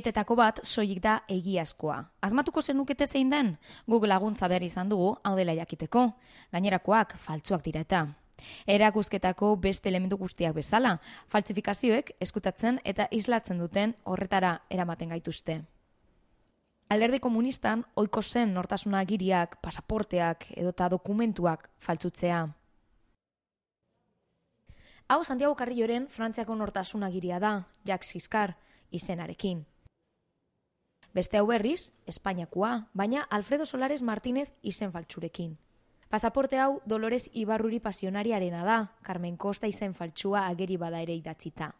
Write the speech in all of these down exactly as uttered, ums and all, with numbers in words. Etetako bat soilik da egiazkoa. Azmatuko zenukete zein den? Guk laguntza behar izan dugu, hau dela jakiteko. Gainerakoak faltsuak dira eta. Erakusketako beste elementu guztiak bezala, faltsifikazioek eskutatzen eta islatzen duten horretara eramaten gaituzte. Alderdi komunistan ohiko zen nortasuna agiriak, pasaporteak edota dokumentuak faltsutzea. Hau Santiago Carrioren Frantziako nortasuna agiria da, Jacques Giscard izenarekin. Beste hau berriz, Espainiakoa, baina Alfredo Solarez Martínez izen faltsurekin. Pasaporte hau Dolores Ibarruri pasionariarena da, Carmen Costa izen faltsua ageri bada ere idatzita.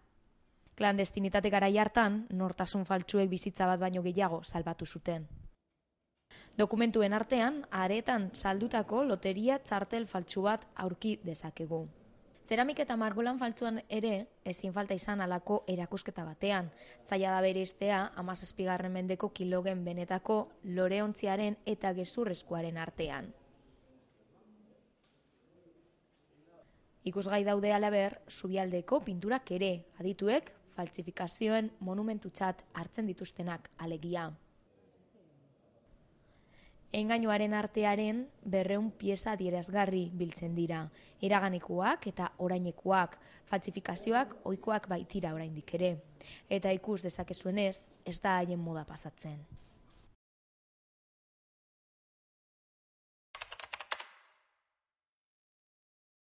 Klandestinitate garai hartan, nortasun faltsuek bizitza bat baino gehiago salbatu zuten. Dokumentuen artean, aretan saldutako loteria txartel faltsu bat aurki dezakegu. Zeramik eta margolan faltsuan ere ezin falta izan alako erakusketa batean. Zaila da bereiztea hamazazpigarren mendeko kilogen benetako loreontziaren eta gezurrezkoaren artean. Ikusgai daude halaber Zubialdeko pinturak ere, adituek faltsifikazioen monumentutzat hartzen dituztenak alegia. Engainuaren artearen berreun pieza adierazgarri biltzen dira. Iraganikoak eta orainekoak, faltsifikazioak ohikoak baitira oraindik ere. Eta ikus dezakezuenez, ez da haien moda pasatzen.